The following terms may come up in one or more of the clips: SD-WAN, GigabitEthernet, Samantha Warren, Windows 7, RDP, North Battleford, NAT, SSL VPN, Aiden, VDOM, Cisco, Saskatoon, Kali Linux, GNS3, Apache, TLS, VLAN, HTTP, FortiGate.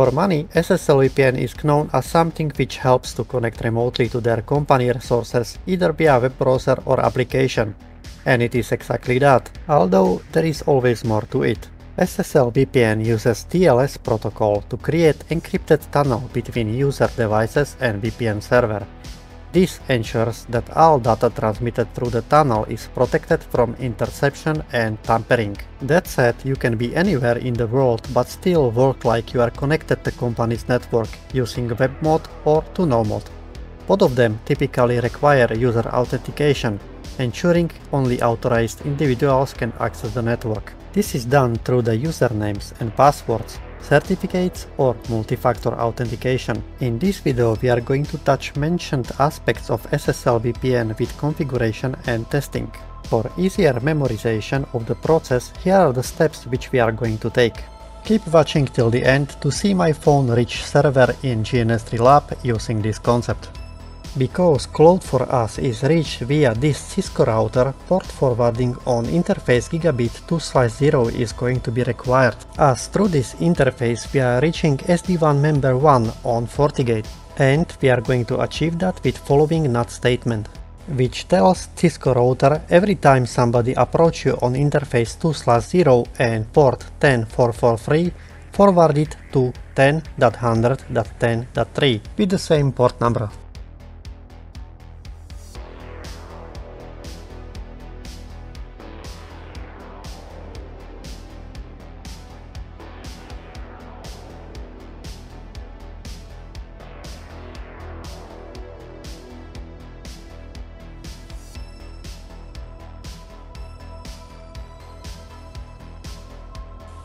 For many, SSL VPN is known as something which helps to connect remotely to their company resources, either via web browser or application. And it is exactly that, although there is always more to it. SSL VPN uses TLS protocol to create encrypted tunnel between user devices and VPN server. This ensures that all data transmitted through the tunnel is protected from interception and tampering. That said, you can be anywhere in the world but still work like you are connected to the company's network using web mode or to-no mode. Both of them typically require user authentication, ensuring only authorized individuals can access the network. This is done through the usernames and passwords, certificates or multi-factor authentication. In this video we are going to touch mentioned aspects of SSL VPN with configuration and testing. For easier memorization of the process, here are the steps which we are going to take. Keep watching till the end to see my phone-rich server in GNS3 lab using this concept. Because cloud for us is reached via this Cisco router, port forwarding on interface gigabit 2/0 is going to be required, as through this interface we are reaching SD-WAN member 1 on FortiGate, and we are going to achieve that with following NAT statement, which tells Cisco router every time somebody approaches you on interface 2/0 and port 10443, forward it to 10.100.10.3 with the same port number.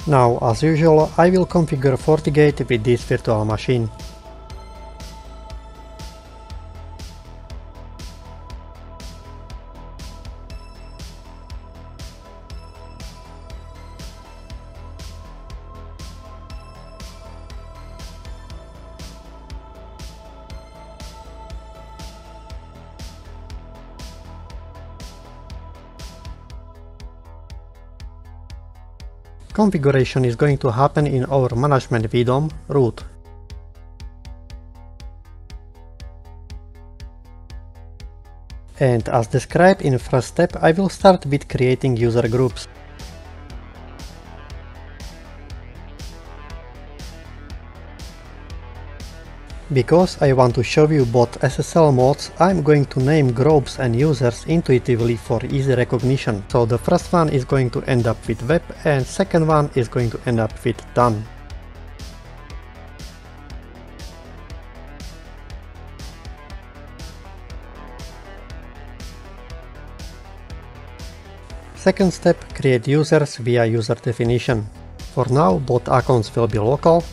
Now, as usual, I will configure FortiGate with this virtual machine. Configuration is going to happen in our management VDOM root. And as described in first step, I will start with creating user groups. Because I want to show you both SSL modes, I'm going to name groups and users intuitively for easy recognition. So the first one is going to end up with web and second one is going to end up with done. Second step, create users via user definition. For now, both accounts will be local.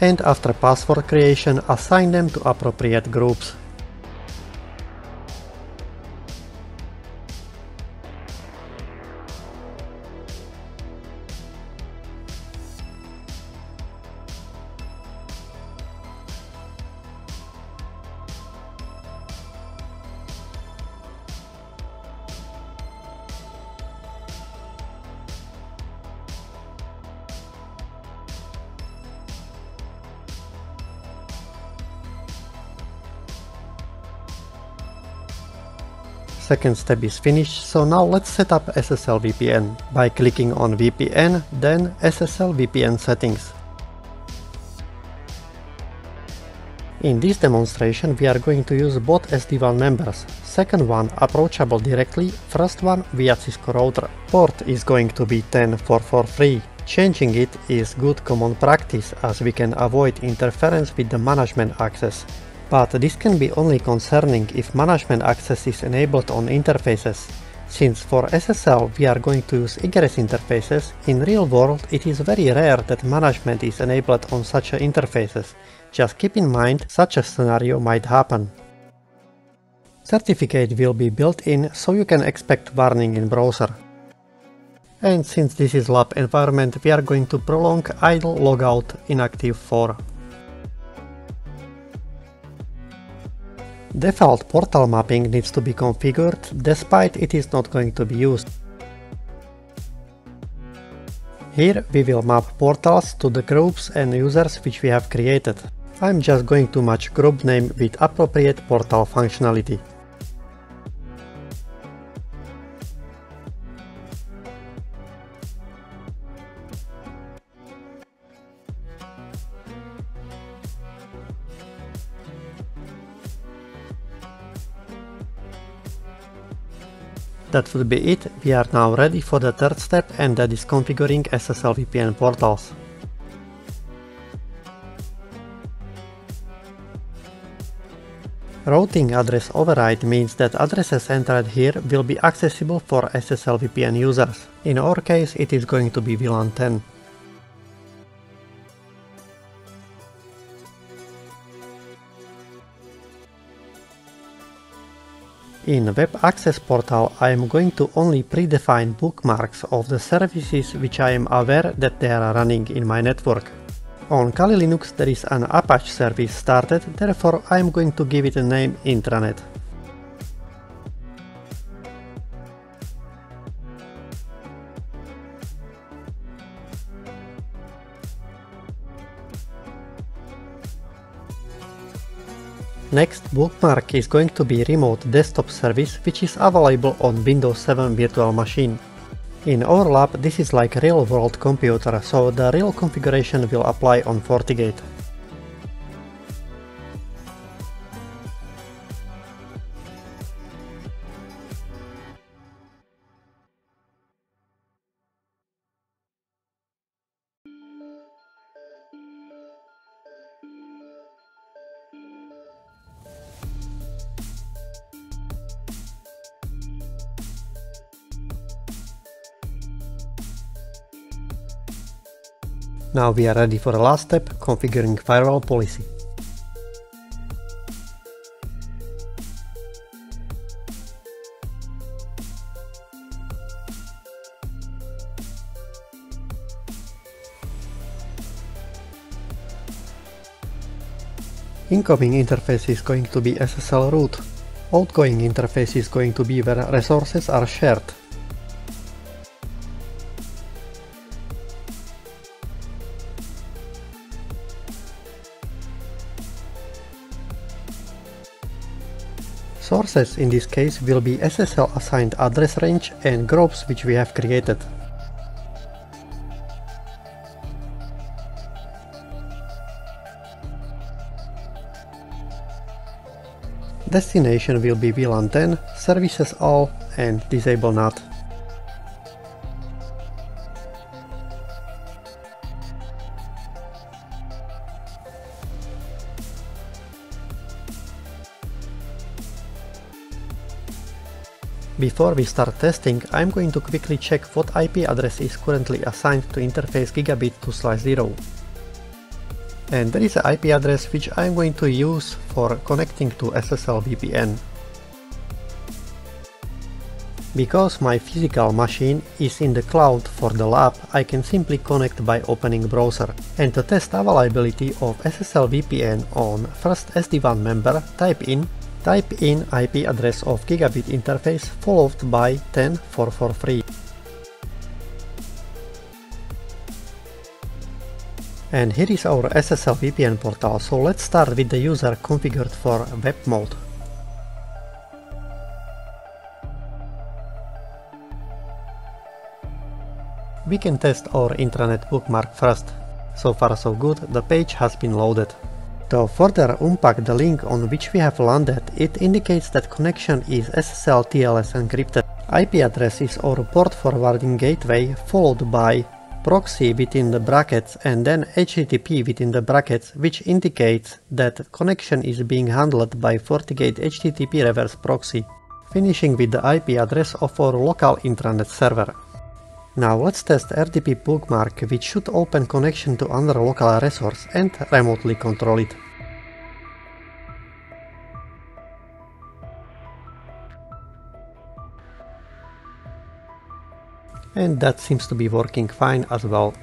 And after password creation, assign them to appropriate groups. Second step is finished, so now let's set up SSL VPN. By clicking on VPN, then SSL VPN settings. In this demonstration we are going to use both SD-WAN members, second one approachable directly, first one via Cisco router. Port is going to be 10443. Changing it is good common practice as we can avoid interference with the management access. But this can be only concerning if management access is enabled on interfaces. Since for SSL we are going to use egress interfaces, in real world it is very rare that management is enabled on such interfaces. Just keep in mind such a scenario might happen. Certificate will be built in, so you can expect warning in browser. And since this is lab environment, we are going to prolong idle logout inactive for. Default portal mapping needs to be configured, despite it is not going to be used. Here we will map portals to the groups and users which we have created. I'm just going to match group name with appropriate portal functionality. That would be it, we are now ready for the third step, and that is configuring SSL VPN portals. Routing address override means that addresses entered here will be accessible for SSL VPN users. In our case it is going to be VLAN 10. In Web Access Portal I am going to only predefine bookmarks of the services which I am aware that they are running in my network. On Kali Linux there is an Apache service started, therefore I am going to give it a name Intranet. Next bookmark is going to be remote desktop service, which is available on Windows 7 virtual machine. In our lab this is like real world computer, so the real configuration will apply on FortiGate. Now we are ready for the last step, configuring firewall policy. Incoming interface is going to be SSL root. Outgoing interface is going to be where resources are shared. Sources in this case will be SSL assigned address range and groups which we have created. Destination will be VLAN 10, services all, and disable NAT. Before we start testing, I'm going to quickly check what IP address is currently assigned to interface gigabit 2/0. And there is an IP address which I'm going to use for connecting to SSL VPN. Because my physical machine is in the cloud for the lab, I can simply connect by opening browser. And to test availability of SSL VPN on first SD-WAN member, type in IP address of gigabit interface followed by 10.443. And here is our SSL VPN portal, so let's start with the user configured for web mode. We can test our intranet bookmark first. So far so good, the page has been loaded. To further unpack the link on which we have landed, it indicates that connection is SSL TLS encrypted. IP address is our port forwarding gateway followed by proxy within the brackets and then HTTP within the brackets, which indicates that connection is being handled by FortiGate HTTP reverse proxy, finishing with the IP address of our local intranet server. Now let's test RDP bookmark, which should open connection to another local resource and remotely control it. and that seems to be working fine as well.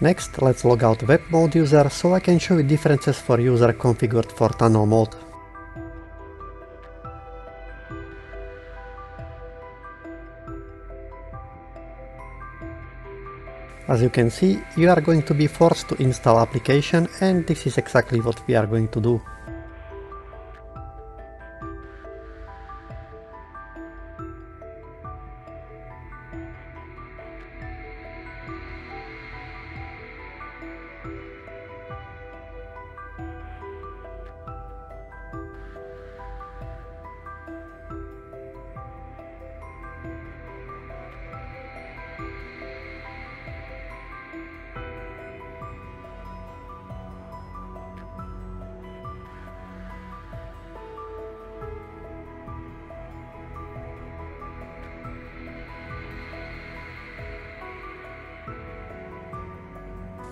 Next, let's log out web mode user so I can show you differences for user configured for tunnel mode. As you can see, you are going to be forced to install application, and this is exactly what we are going to do.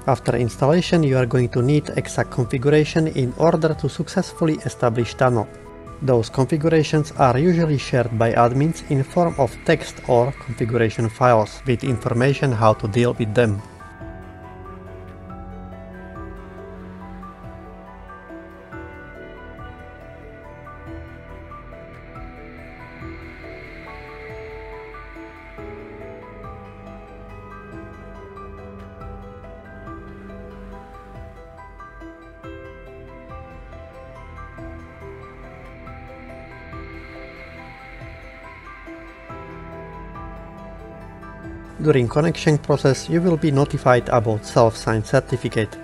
After installation, you are going to need exact configuration in order to successfully establish tunnel. Those configurations are usually shared by admins in form of text or configuration files with information how to deal with them. During connection process, you will be notified about self-signed certificate.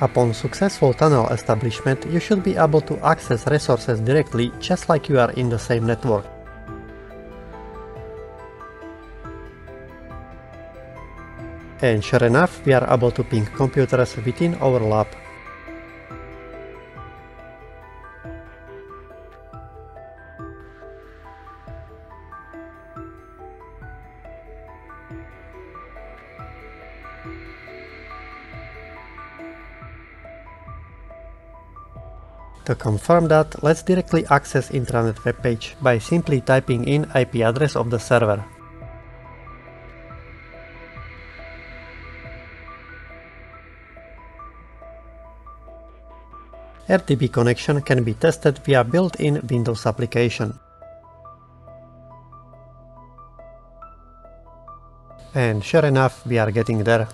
Upon successful tunnel establishment, you should be able to access resources directly, just like you are in the same network. And sure enough, we are able to ping computers within our lab. To confirm that, let's directly access intranet webpage by simply typing in IP address of the server. RDP connection can be tested via built-in Windows application. And sure enough, we are getting there.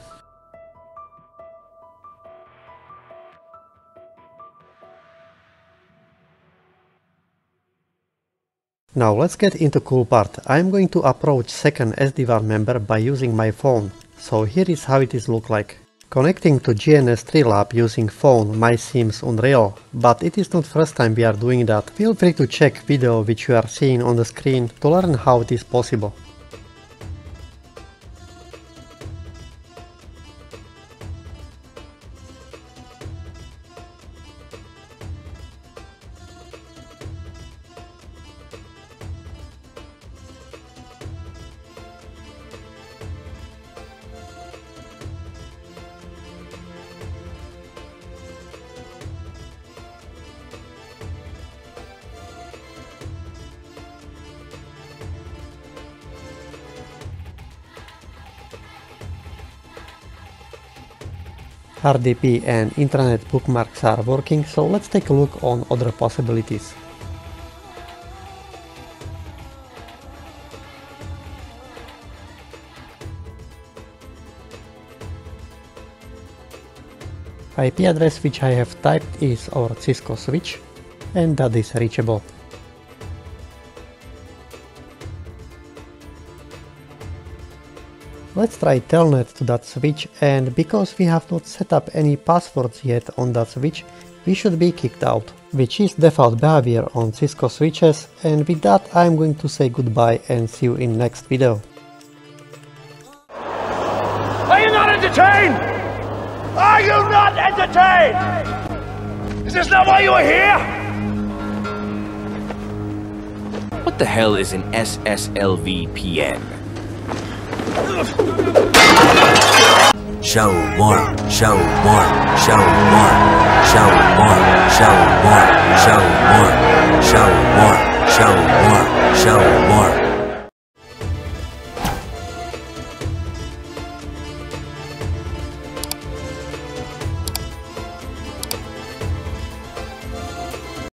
Now let's get into cool part. I'm going to approach second SD-WAN member by using my phone. So here is how it is look like. Connecting to GNS3 lab using phone might seem unreal, but it is not first time we are doing that. Feel free to check video which you are seeing on the screen to learn how it is possible. RDP and intranet bookmarks are working, so let's take a look on other possibilities. IP address which I have typed is our Cisco switch, and that is reachable. Let's try telnet to that switch, and because we have not set up any passwords yet on that switch, we should be kicked out, which is default behavior on Cisco switches, and with that I'm going to say goodbye and see you in next video. Are you not entertained? Are you not entertained? Is this not why you are here? What What the hell is an SSL VPN? Show more, show more, show more, show more, show more, show more, show more, show more, show more.